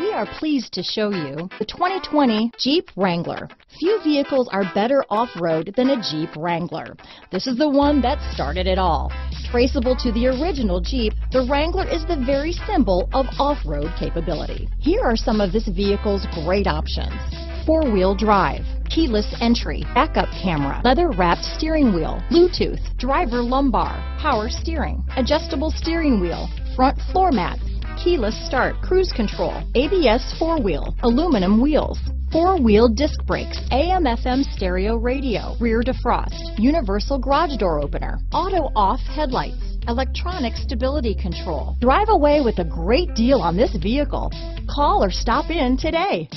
We are pleased to show you the 2020 Jeep Wrangler. Few vehicles are better off-road than a Jeep Wrangler. This is the one that started it all. Traceable to the original Jeep, the Wrangler is the very symbol of off-road capability. Here are some of this vehicle's great options. Four-wheel drive, keyless entry, backup camera, leather-wrapped steering wheel, Bluetooth, driver lumbar, power steering, adjustable steering wheel, front floor mats, keyless start, cruise control, ABS four-wheel, aluminum wheels, four-wheel disc brakes, AM/FM stereo radio, rear defrost, universal garage door opener, auto-off headlights, electronic stability control. Drive away with a great deal on this vehicle. Call or stop in today.